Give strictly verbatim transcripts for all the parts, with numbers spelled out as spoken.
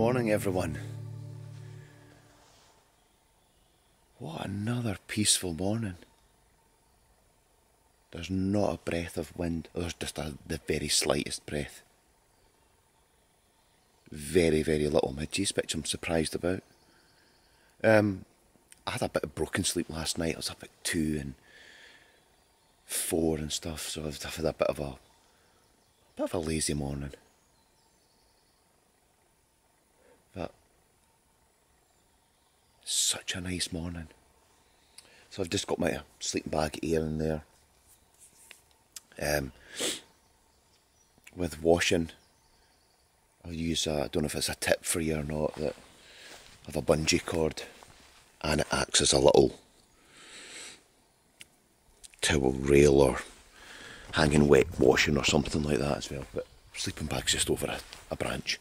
morning, everyone. What another peaceful morning. There's not a breath of wind, there's just a, the very slightest breath. Very, very little midges, which I'm surprised about. Um, I had a bit of broken sleep last night. I was up at two and four and stuff, so I've had a bit of a, a bit of a lazy morning. But such a nice morning. So I've just got my sleeping bag here and there. Um, with washing, I'll use a, I don't know if it's a tip for you or not, that I have a bungee cord and it acts as a little towel rail or hanging wet washing or something like that as well. But sleeping bag's just over a, a branch.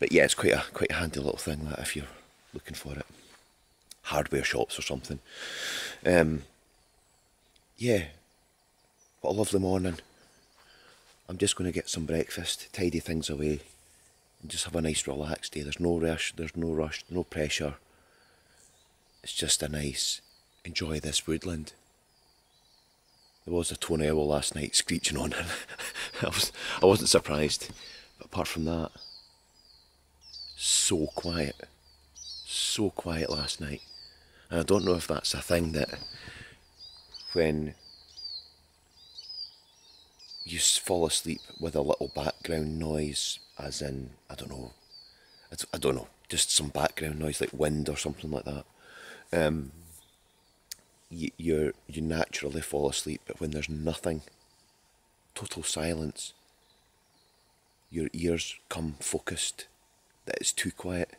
But yeah, it's quite a quite a handy little thing, that, if you're looking for it. Hardware shops or something. Um, yeah, what a lovely morning. I'm just going to get some breakfast, tidy things away, and just have a nice relaxed day. There's no rush, there's no rush, no pressure. It's just a nice, enjoy this woodland. There was a tawny owl last night screeching on it. I, was, I wasn't surprised. But apart from that, so quiet. So quiet last night. And I don't know if that's a thing that when you fall asleep with a little background noise, as in, I don't know, it's, I don't know, just some background noise like wind or something like that. Um, you you're, you naturally fall asleep, but when there's nothing, total silence, your ears come focused that it's too quiet.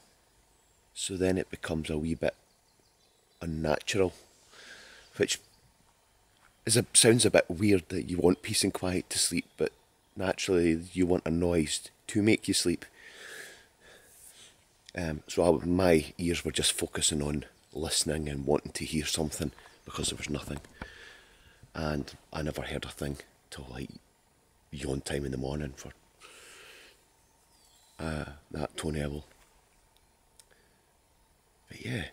So then it becomes a wee bit unnatural, which is a, sounds a bit weird, that you want peace and quiet to sleep, but naturally you want a noise to make you sleep. Um, so I, my ears were just focusing on listening and wanting to hear something because there was nothing. And I never heard a thing till like yawn time in the morning for uh, that tawny owl. But yeah,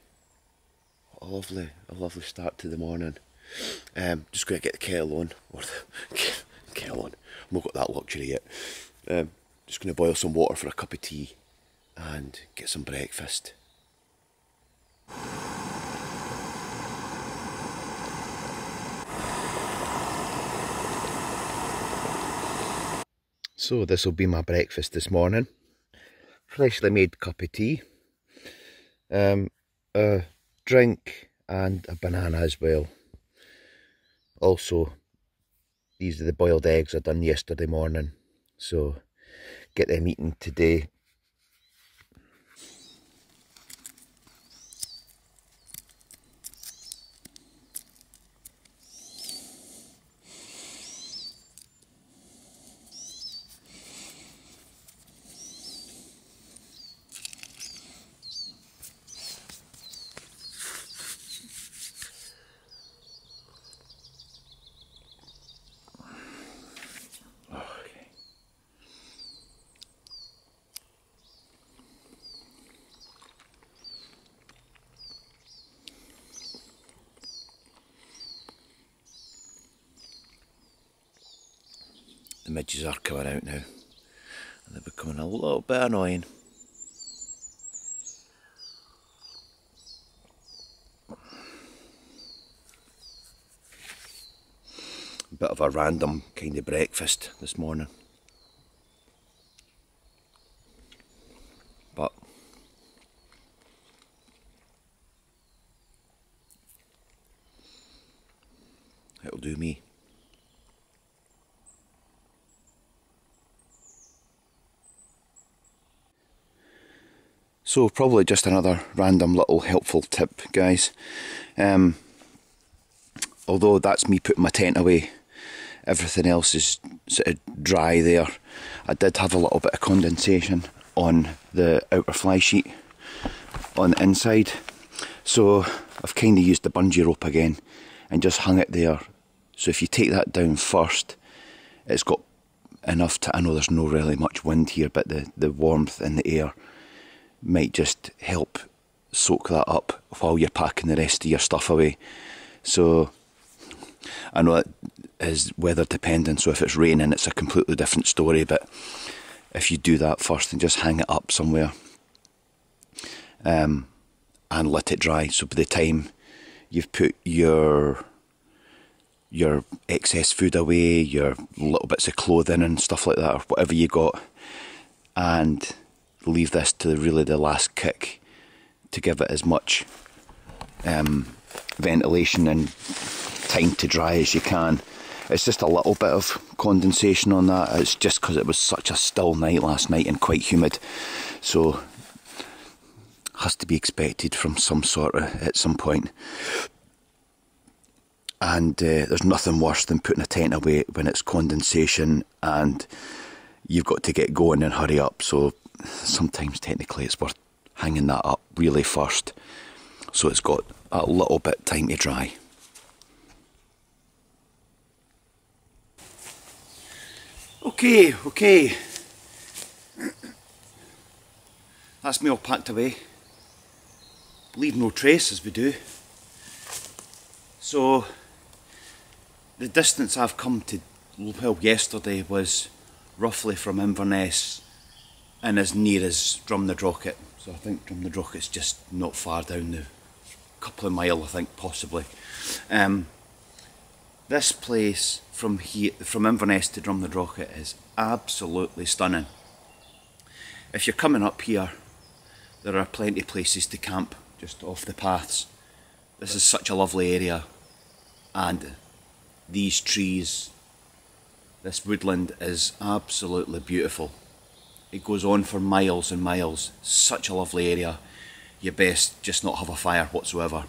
what a lovely, a lovely start to the morning. Um, just going to get the kettle on, or the kettle on, I've not got that luxury yet. Um, just going to boil some water for a cup of tea and get some breakfast. So this will be my breakfast this morning. Freshly made cup of tea, um, a drink and a banana as well. Also, these are the boiled eggs I done yesterday morning, so get them eaten today. The midges are coming out now, and they're becoming a little bit annoying. Bit of a random kind of breakfast this morning, but it'll do me. So probably just another random little helpful tip, guys. Um, although that's me putting my tent away, everything else is sort of dry there. I did have a little bit of condensation on the outer fly sheet on the inside. So I've kind of used the bungee rope again and just hung it there. So if you take that down first, it's got enough to, I know there's no really much wind here, but the, the warmth in the air might just help soak that up while you're packing the rest of your stuff away. So I know that is weather dependent, so if it's raining it's a completely different story, but if you do that first and just hang it up somewhere um, and let it dry, so by the time you've put your your excess food away, your little bits of clothing and stuff like that, or whatever you got, and leave this to really the last kick to give it as much um, ventilation and time to dry as you can. It's just a little bit of condensation on that. It's just because it was such a still night last night and quite humid, so has to be expected from some sort of at some point. And uh, there's nothing worse than putting a tent away when it's condensation and you've got to get going and hurry up, so sometimes technically it's worth hanging that up really first so it's got a little bit time to dry. Okay, okay, that's me all packed away, leave no trace as we do. So the distance I've come to, well, yesterday was roughly from Inverness and as near as Drumnadrochit, so I think Drumnadrochit's just not far down the couple of mile, I think, possibly. Um, This place from here, from Inverness to Drumnadrochit, is absolutely stunning. If you're coming up here, there are plenty of places to camp just off the paths. This is such a lovely area, and these trees, this woodland is absolutely beautiful. It goes on for miles and miles. Such a lovely area. You best just not have a fire whatsoever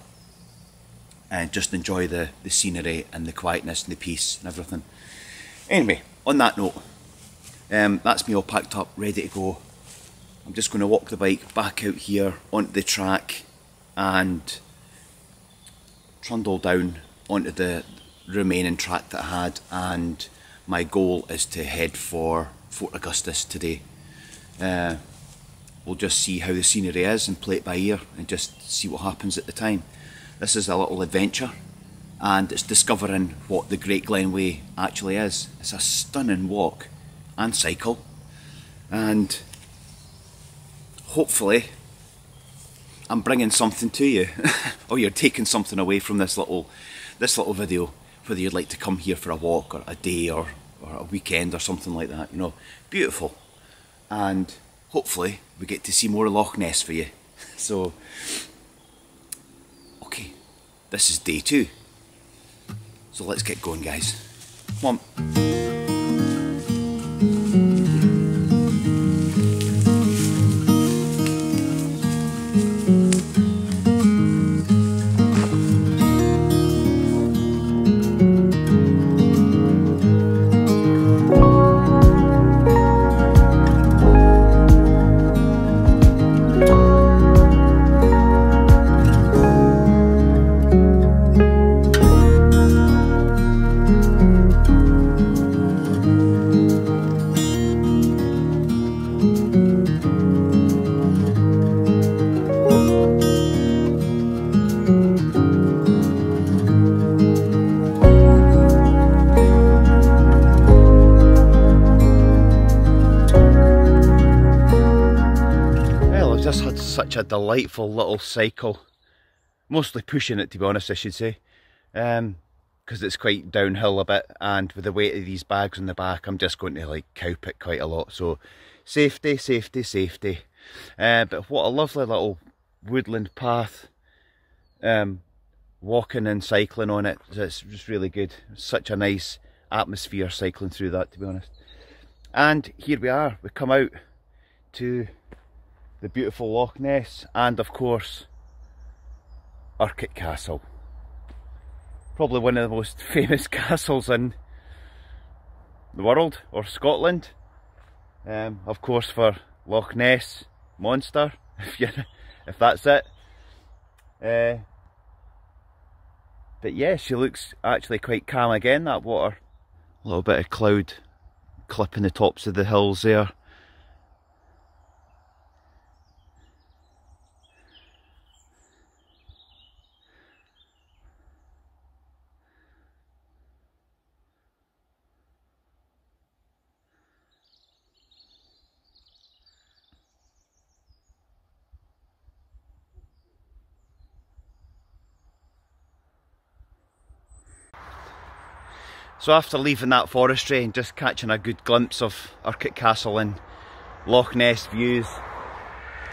and just enjoy the, the scenery and the quietness and the peace and everything. Anyway, on that note, um, that's me all packed up, ready to go. I'm just going to walk the bike back out here onto the track and trundle down onto the remaining track that I had, and my goal is to head for Fort Augustus today. Uh, we'll just see how the scenery is and play it by ear and just see what happens at the time. This is a little adventure, and it's discovering what the Great Glen Way actually is. It's a stunning walk and cycle, and hopefully I'm bringing something to you or you're taking something away from this little this little video, whether you'd like to come here for a walk or a day or, or a weekend or something like that, you know. Beautiful, and hopefully we get to see more Loch Ness for you. So this is day two, so let's get going, guys. Come on. Such a delightful little cycle, mostly pushing it, to be honest, I should say, because um, it's quite downhill a bit, and with the weight of these bags on the back I'm just going to like cowp it quite a lot, so safety, safety, safety. Uh, but what a lovely little woodland path, um, walking and cycling on it, it's just really good. Such a nice atmosphere cycling through that, to be honest. And here we are, we come out to the beautiful Loch Ness, and of course Urquhart Castle, probably one of the most famous castles in the world, or Scotland, um, of course for Loch Ness monster, if you if that's it. Uh, but yeah, she looks actually quite calm again, that water, a little bit of cloud clipping the tops of the hills there. So after leaving that forestry and just catching a good glimpse of Urquhart Castle and Loch Ness views,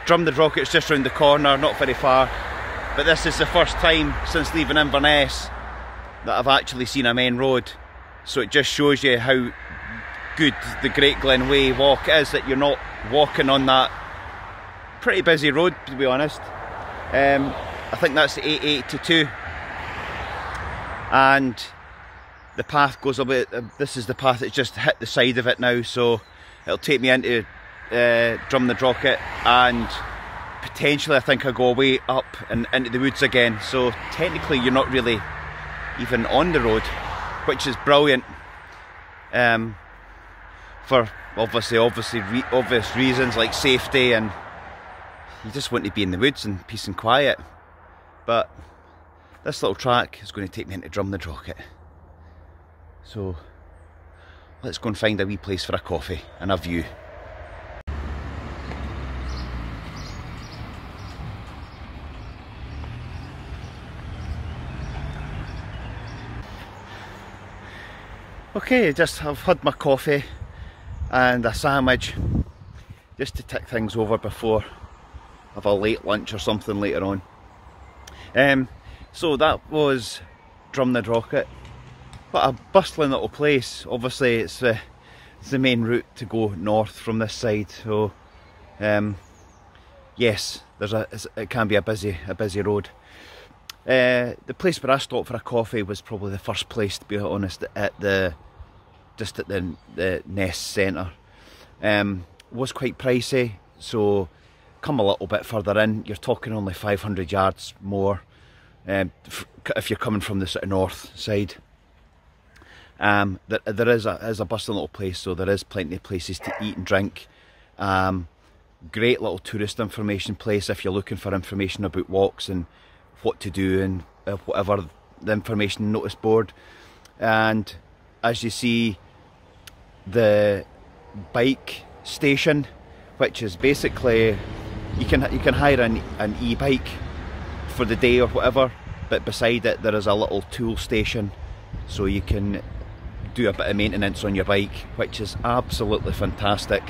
Drumnadrochit's just round the corner, not very far, but this is the first time since leaving Inverness that I've actually seen a main road. So it just shows you how good the Great Glen Way walk is, that you're not walking on that pretty busy road, to be honest. Um, I think that's the A eighty-two, and the path goes a bit, uh, this is the path that's just hit the side of it now, so it'll take me into uh, Drumnadrochit, and potentially I think I'll go away up and into the woods again. So technically you're not really even on the road, which is brilliant, um, for obviously obviously re obvious reasons like safety, and you just want to be in the woods and peace and quiet. But this little track is going to take me into Drumnadrochit. So let's go and find a wee place for a coffee and a view. Okay, just I've had my coffee and a sandwich just to tick things over before I have a late lunch or something later on. Um, so that was Drumnadrochit. What a bustling little place. Obviously it's, uh, it's the main route to go north from this side, so um, yes, there's a, it can be a busy a busy road. Uh, the place where I stopped for a coffee was probably the first place, to be honest, at the just at the, the Ness Centre. Um, was quite pricey, so come a little bit further in, you're talking only five hundred yards more um, if you're coming from the sort of north side. Um, there, there is a, is a bustling little place, so there is plenty of places to eat and drink. Um, great little tourist information place if you're looking for information about walks and what to do and uh, whatever, the information notice board. And as you see, the bike station, which is basically you can you can hire an, an e-bike for the day or whatever, but beside it there is a little tool station, so you can do a bit of maintenance on your bike, which is absolutely fantastic.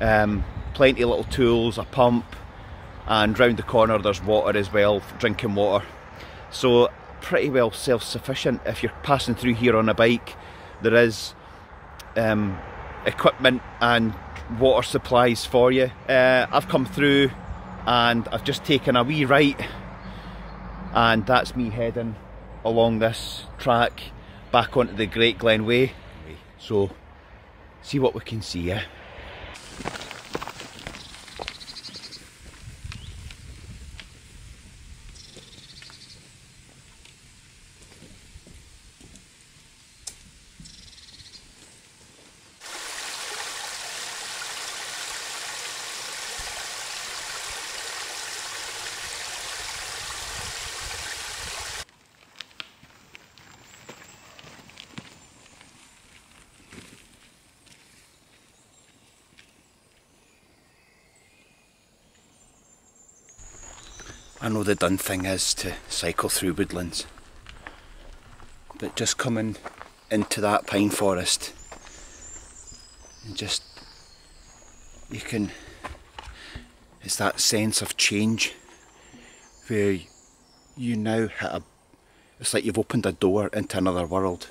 Um, plenty of little tools, a pump, and round the corner there's water as well, drinking water. So pretty well self-sufficient. If you're passing through here on a bike, there is um, equipment and water supplies for you. Uh, I've come through and I've just taken a wee right, and that's me heading along this track back onto the Great Glen Way. So see what we can see, yeah. I know the done thing is to cycle through woodlands, but just coming into that pine forest, and just, you can, it's that sense of change where you now hit a, it's like you've opened a door into another world,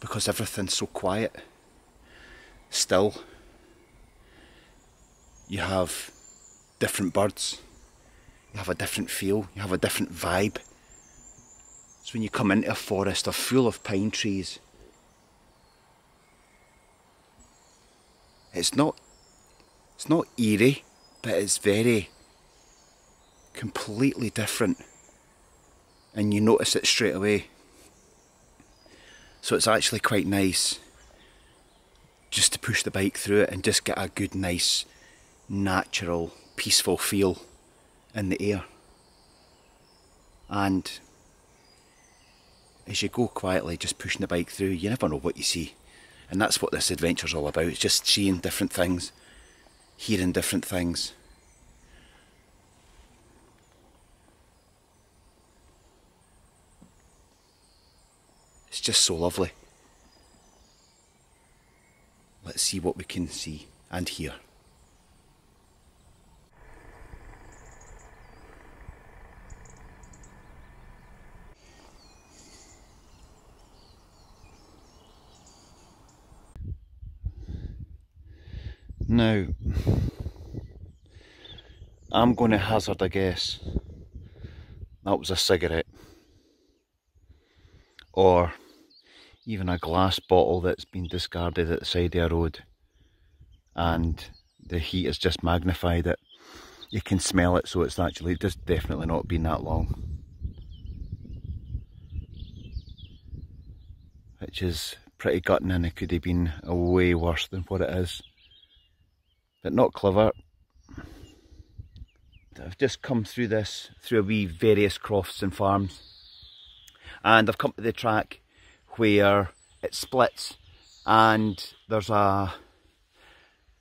because everything's so quiet, still. You have different birds, you have a different feel, you have a different vibe. So when you come into a forest full of pine trees, it's not, it's not eerie, but it's very completely different, and you notice it straight away. So it's actually quite nice just to push the bike through it and just get a good, nice, natural, peaceful feel in the air. And as you go quietly, just pushing the bike through, you never know what you see, and that's what this adventure's all about. It's just seeing different things, hearing different things. It's just so lovely. Let's see what we can see and hear. Now, I'm going to hazard a guess. That was a cigarette. Or even a glass bottle that's been discarded at the side of a road. And the heat has just magnified it. You can smell it, so it's actually just definitely not been that long. Which is pretty gutting, and it could have been way worse than what it is. But not clever. I've just come through this, through a wee various crofts and farms, and I've come to the track where it splits, and there's a,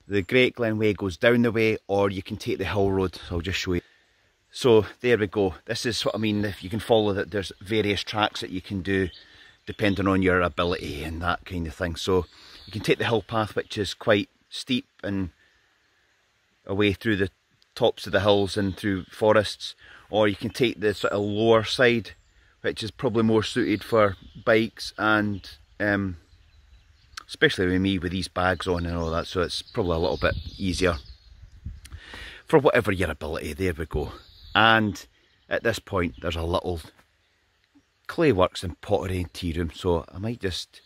the Great Glen Way goes down the way, or you can take the hill road. I'll just show you. So there we go, this is what I mean, if you can follow that, there's various tracks that you can do depending on your ability and that kind of thing. So you can take the hill path, which is quite steep and away through the tops of the hills and through forests, or you can take the sort of lower side, which is probably more suited for bikes and um, especially with me with these bags on and all that, so it's probably a little bit easier for whatever your ability. There we go. And at this point there's a little clay works and pottery and tea room, so I might just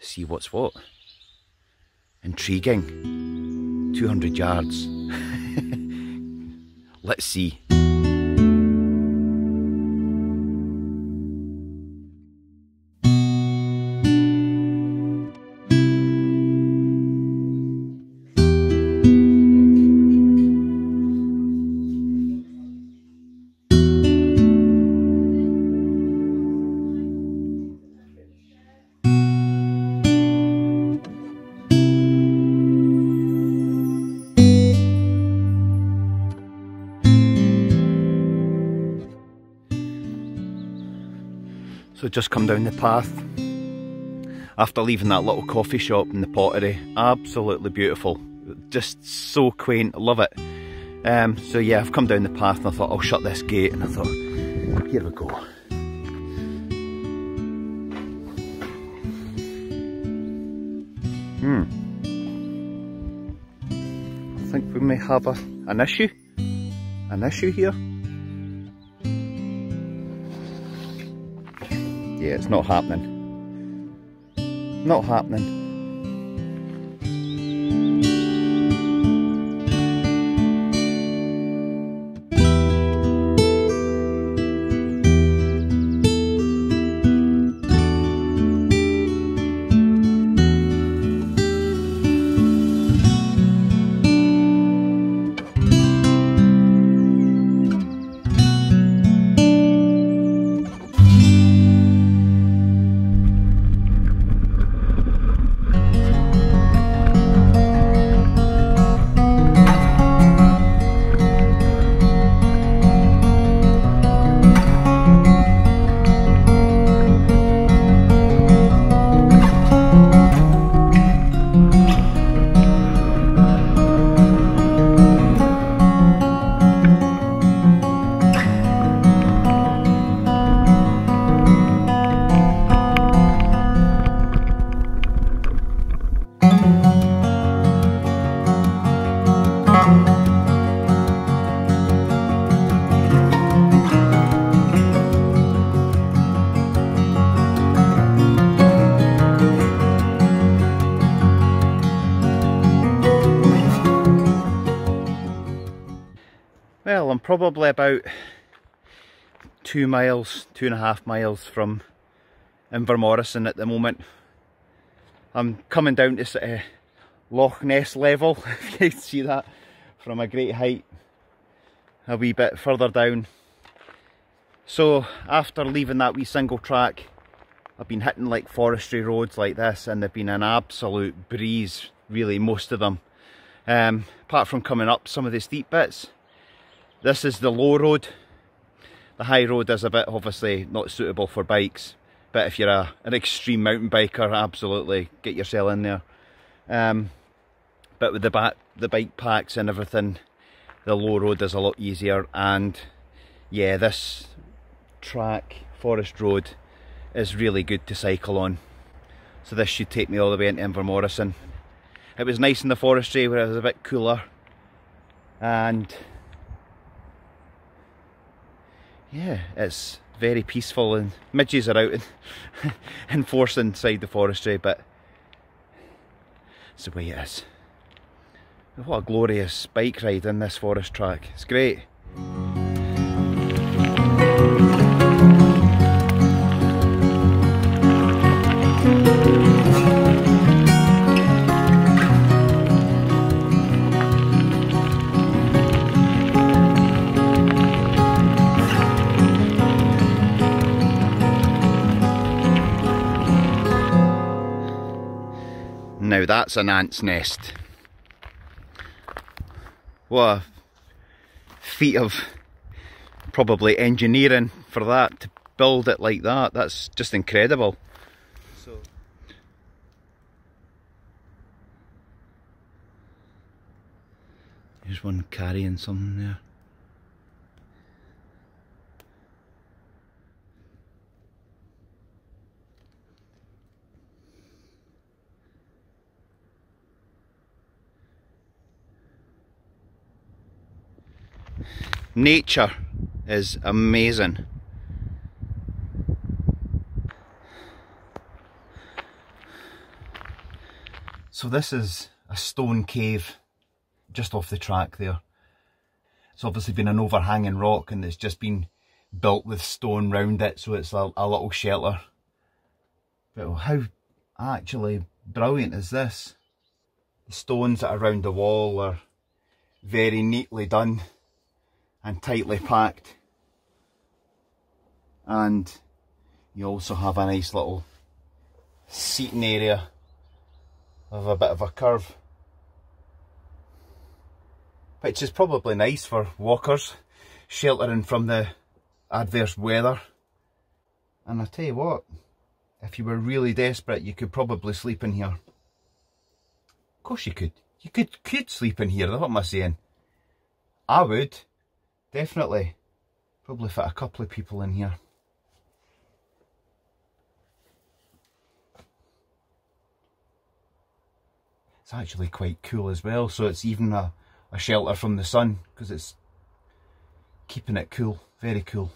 see what's what. Intriguing. two hundred yards. Let's see. Just come down the path after leaving that little coffee shop and the pottery. Absolutely beautiful, just so quaint, I love it. Um, so yeah, I've come down the path and I thought I'll shut this gate, and I thought here we go. Hmm, I think we may have a, an issue, an issue here. Yeah, it's not happening. Not happening. Well, I'm probably about two miles, two and a half miles from Invermoriston at the moment. I'm coming down to sort of Loch Ness level, if you can see that, from a great height, a wee bit further down. So after leaving that wee single track, I've been hitting like forestry roads like this, and they've been an absolute breeze, really, most of them. Um, apart from coming up some of the steep bits. This is the low road. The high road is a bit obviously not suitable for bikes, but if you're a, an extreme mountain biker, absolutely get yourself in there. um, but with the, back, the bike packs and everything, the low road is a lot easier. And yeah, this track, Forest Road, is really good to cycle on. So this should take me all the way into Invermoriston. It was nice in the forestry where it was a bit cooler, and yeah, it's very peaceful, and midges are out and enforcing inside the forestry, but it's the way it is. What a glorious bike ride in this forest track, it's great. Now that's an ant's nest. What a feat of probably engineering for that, to build it like that. That's just incredible. So, there's one carrying something there. Nature is amazing. So this is a stone cave just off the track there. It's obviously been an overhanging rock and it's just been built with stone round it, so it's a, a little shelter. But how actually brilliant is this? The stones that are around the wall are very neatly done and tightly packed, and you also have a nice little seating area of a bit of a curve, which is probably nice for walkers sheltering from the adverse weather. And I tell you what, if you were really desperate, you could probably sleep in here. Of course you could. You could could sleep in here. What am I saying? I would. Definitely, probably fit a couple of people in here. It's actually quite cool as well, so it's even a, a shelter from the sun, because it's keeping it cool, very cool.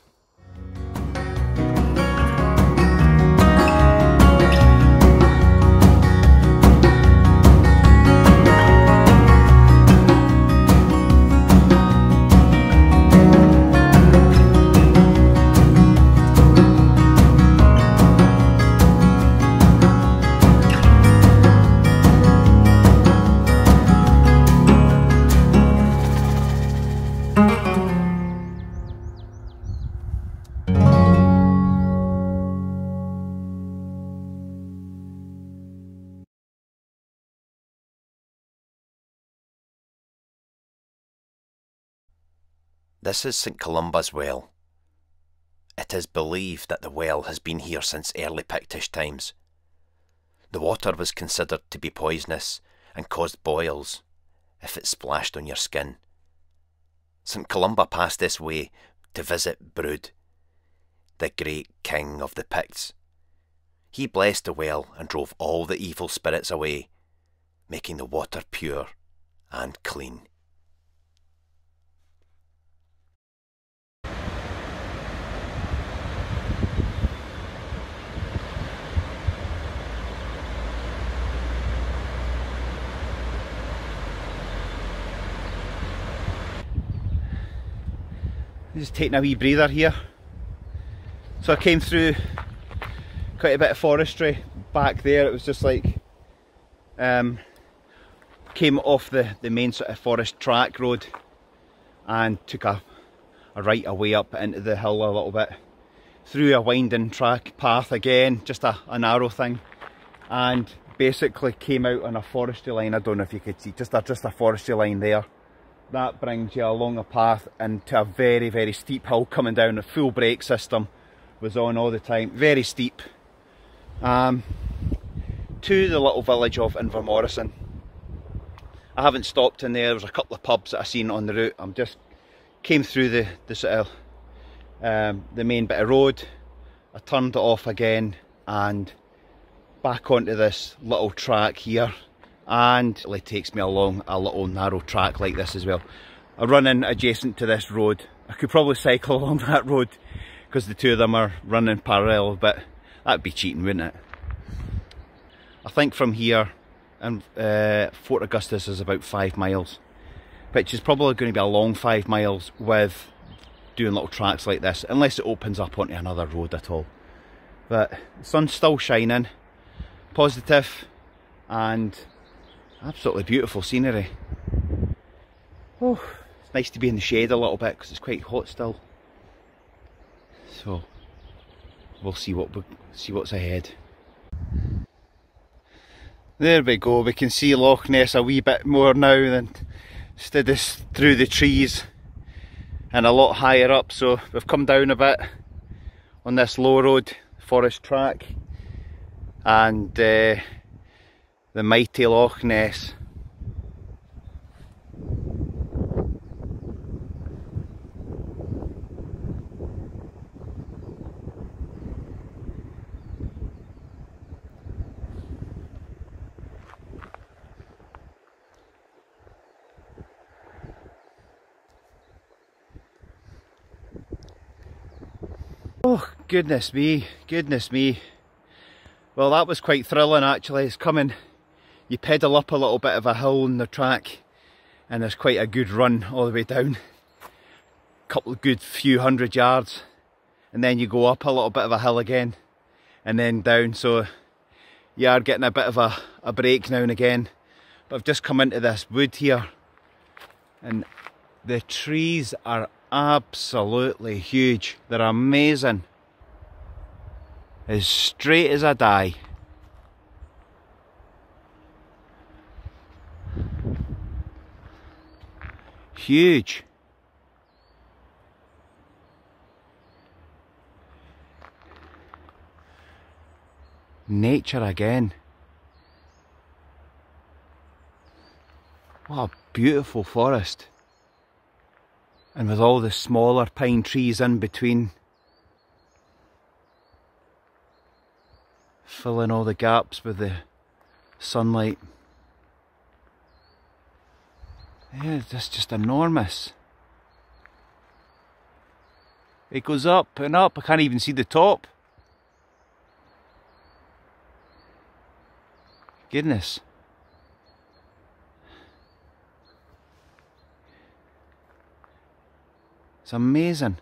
This is St Columba's Well. It is believed that the well has been here since early Pictish times. The water was considered to be poisonous and caused boils if it splashed on your skin. St Columba passed this way to visit Brud, the great king of the Picts. He blessed the well and drove all the evil spirits away, making the water pure and clean. Just taking a wee breather here. So I came through quite a bit of forestry back there. It was just like um, came off the, the main sort of forest track road and took a, a right away up into the hill a little bit, through a winding track path again, just a, a narrow thing, and basically came out on a forestry line. I don't know if you could see, just a, just a forestry line there. That brings you along a path into a very, very steep hill coming down. The full brake system was on all the time, very steep, um, to the little village of Invermoriston. I haven't stopped in there. There was a couple of pubs that I seen on the route. I'm just came through the the sort of um, the main bit of road. I turned it off again and back onto this little track here, and it takes me along a little narrow track like this as well. I run in adjacent to this road. I could probably cycle along that road because the two of them are running parallel, but that'd be cheating, wouldn't it? I think from here and uh, Fort Augustus is about five miles, which is probably going to be a long five miles with doing little tracks like this, unless it opens up onto another road at all. But the sun's still shining, positive, and absolutely beautiful scenery. Oh, it's nice to be in the shade a little bit because it's quite hot still. So we'll see what we see what's ahead. There we go. We can see Loch Ness a wee bit more now than stood us through the trees, and a lot higher up. So we've come down a bit on this low road forest track, and uh, the mighty Loch Ness. Oh goodness me, goodness me. Well, that was quite thrilling actually. It's coming, you pedal up a little bit of a hill on the track and there's quite a good run all the way down. A couple of good few hundred yards, and then you go up a little bit of a hill again and then down, so you are getting a bit of a, a break now and again. But I've just come into this wood here and the trees are absolutely huge. They're amazing. As straight as a die. Huge. Nature again. What a beautiful forest. And with all the smaller pine trees in between, filling all the gaps with the sunlight. Yeah, that's just enormous. It goes up and up. I can't even see the top. Goodness. It's amazing.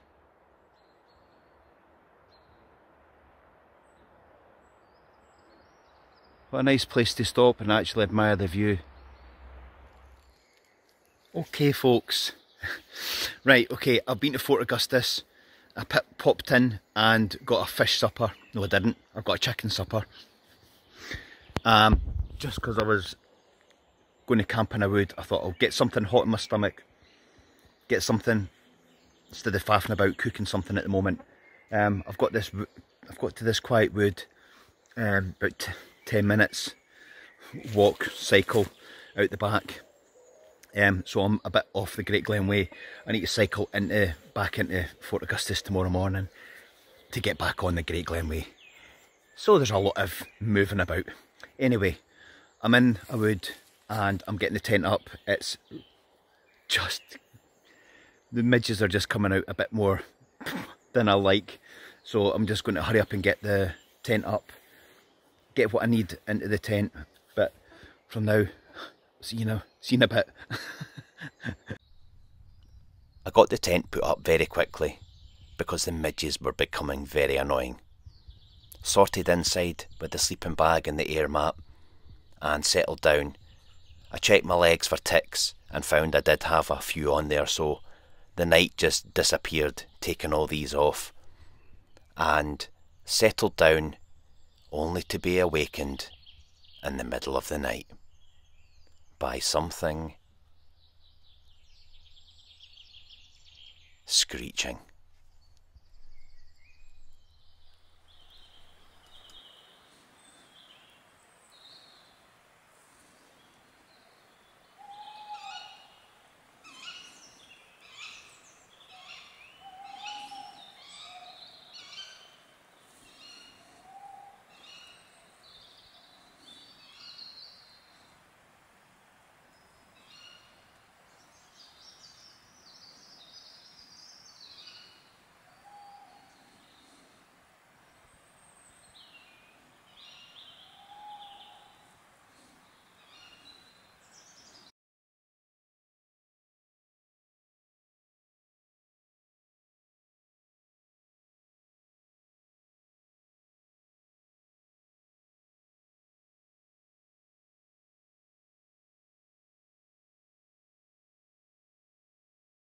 What a nice place to stop and actually admire the view. Okay folks, right, okay, I've been to Fort Augustus. I popped in and got a fish supper. No I didn't, I got a chicken supper. Um, just because I was going to camp in a wood, I thought I'll get something hot in my stomach. Get something instead of faffing about cooking something at the moment. um, I've got this, I've got to this quiet wood, um, about ten minutes walk, cycle out the back. Um, so I'm a bit off the Great Glen Way. I need to cycle into, back into Fort Augustus tomorrow morning to get back on the Great Glen Way. So there's a lot of moving about. Anyway, I'm in a wood and I'm getting the tent up. It's just, the midges are just coming out a bit more than I like, so I'm just going to hurry up and get the tent up, get what I need into the tent. But from now, see you know, see you in a bit. I got the tent put up very quickly because the midges were becoming very annoying. Sorted inside with the sleeping bag and the air mat and settled down. I checked my legs for ticks and found I did have a few on there, so the night just disappeared, taking all these off, and settled down only to be awakened in the middle of the night by something screeching.